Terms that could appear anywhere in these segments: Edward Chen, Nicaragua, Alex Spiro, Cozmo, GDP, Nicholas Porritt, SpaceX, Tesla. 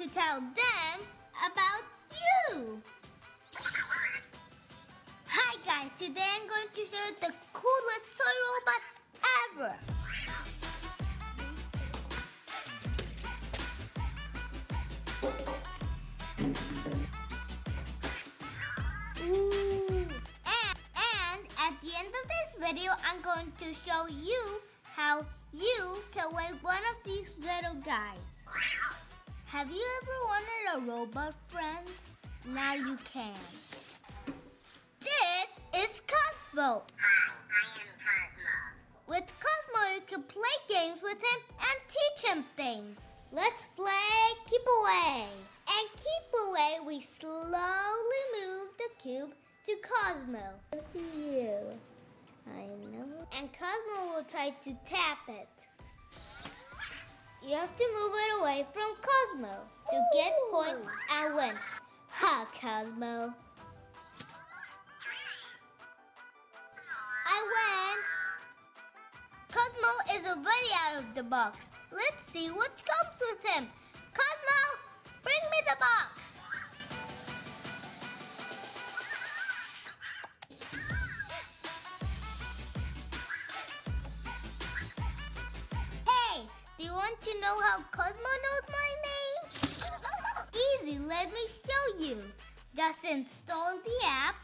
to tell them about you. Hi guys, today I'm going to show you the coolest toy robot ever. Ooh. And at the end of this video, I'm going to show you how you can win one of these little guys. Have you ever wanted a robot friend? Now you can. This is Cozmo. Hi, I am Cozmo. With Cozmo, you can play games with him and teach him things. Let's play Keep Away. And Keep Away, we slowly move the cube to Cozmo. I see you. I know. And Cozmo will try to tap it. You have to move it away from Cozmo to get points and win. Ha, Cozmo. I win. Cozmo is already out of the box. Let's see what comes with him. Cozmo, bring me the box. Want to know how Cozmo knows my name? Easy, let me show you. Just install the app,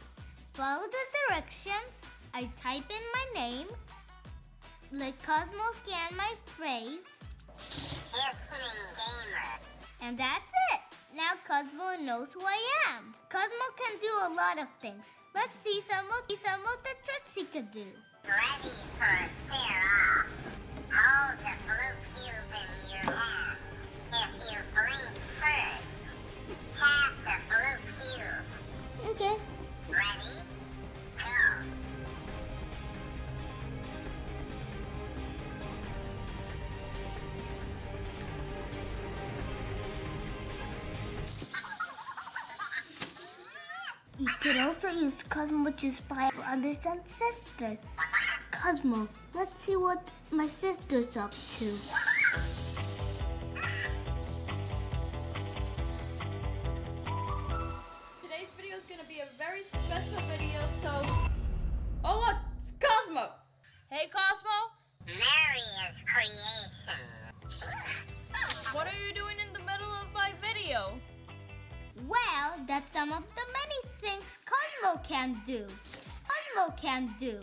follow the directions, I type in my name, let Cozmo scan my phrase, and that's it. Now Cozmo knows who I am. Cozmo can do a lot of things. Let's see some of the tricks he could do. Ready for a stare-off. Hold the blue cube in your hand. If you blink first, tap the blue cube. Okay. Ready? Go. You could also use Cozmo to spy brothers and sisters. Cozmo, let's see what my sister's up to. Today's video is going to be a very special video, so... Oh look, it's Cozmo! Hey Cozmo! Maria's creation. What are you doing in the middle of my video? Well, that's some of the many things Cozmo can do.